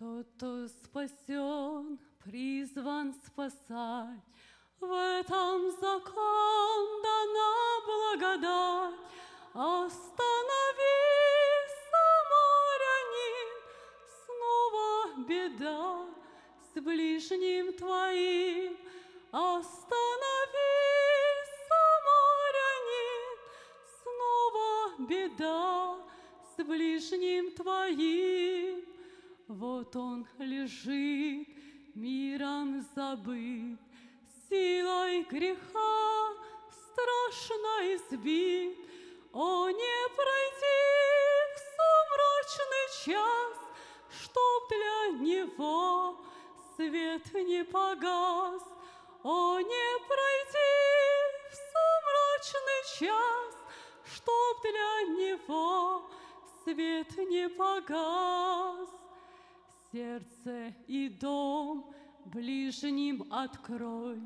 Тот, кто спасен, призван спасать. В этом закон дана благодать. Остановись, самарянин, снова беда с ближним твоим. Остановись, самарянин, снова беда с ближним твоим. Вот он лежит, миром забыт, силой греха страшно избит. О, не пройди в сумрачный час, чтоб для него свет не погас. О, не пройди в сумрачный час, чтоб для него свет не погас. Сердце и дом ближним открой,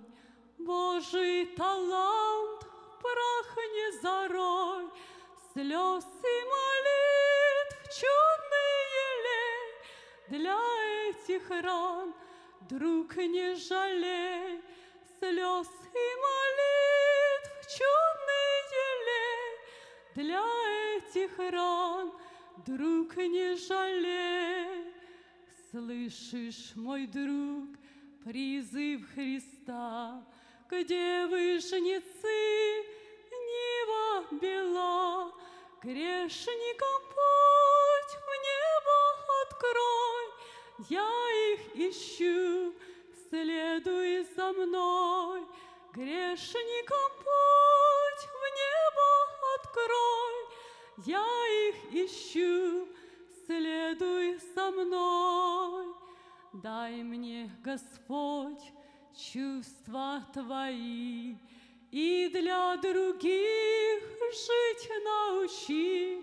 Божий талант в прах не зарой, слез и молитв чудные лей, для этих ран, друг, не жалей, слез и молитв чудные лей, для этих ран, друг, не жалей. Слышишь, мой друг, призыв Христа, где вы, жнецы, нива бела, грешникам путь в небо открой, я их ищу, следуй за мной. Грешникам путь в небо открой, я их ищу, следуй со мной. Дай мне, Господь, чувства Твои, и для других жить научи.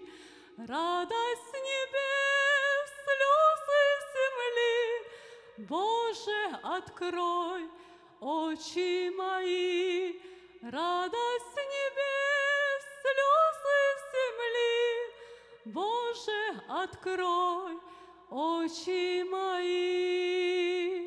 Радость небес, слезы земли, Боже, открой очи мои. Радость небес, слезы земли, Боже, открой очи мои.